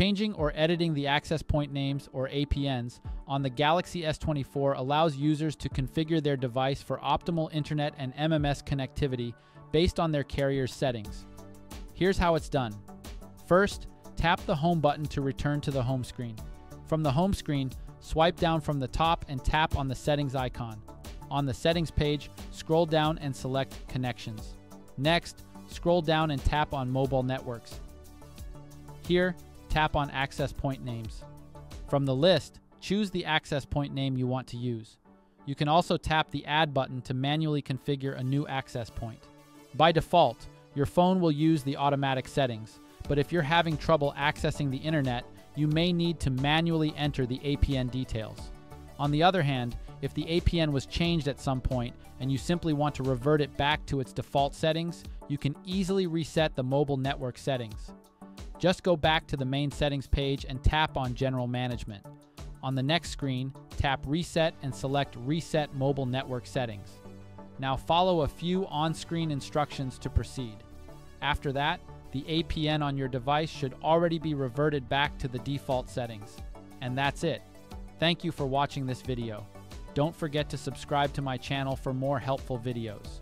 Changing or editing the access point names, or APNs, on the Galaxy S24 allows users to configure their device for optimal internet and MMS connectivity based on their carrier's settings. Here's how it's done. First, tap the Home button to return to the home screen. From the home screen, swipe down from the top and tap on the settings icon. On the settings page, scroll down and select Connections. Next, scroll down and tap on Mobile Networks. Here, tap on Access Point Names. From the list, choose the access point name you want to use. You can also tap the Add button to manually configure a new access point. By default, your phone will use the automatic settings, but if you're having trouble accessing the internet, you may need to manually enter the APN details. On the other hand, if the APN was changed at some point and you simply want to revert it back to its default settings, you can easily reset the mobile network settings. Just go back to the main settings page and tap on General Management. On the next screen, tap Reset and select Reset Mobile Network Settings. Now follow a few on-screen instructions to proceed. After that, the APN on your device should already be reverted back to the default settings. And that's it. Thank you for watching this video. Don't forget to subscribe to my channel for more helpful videos.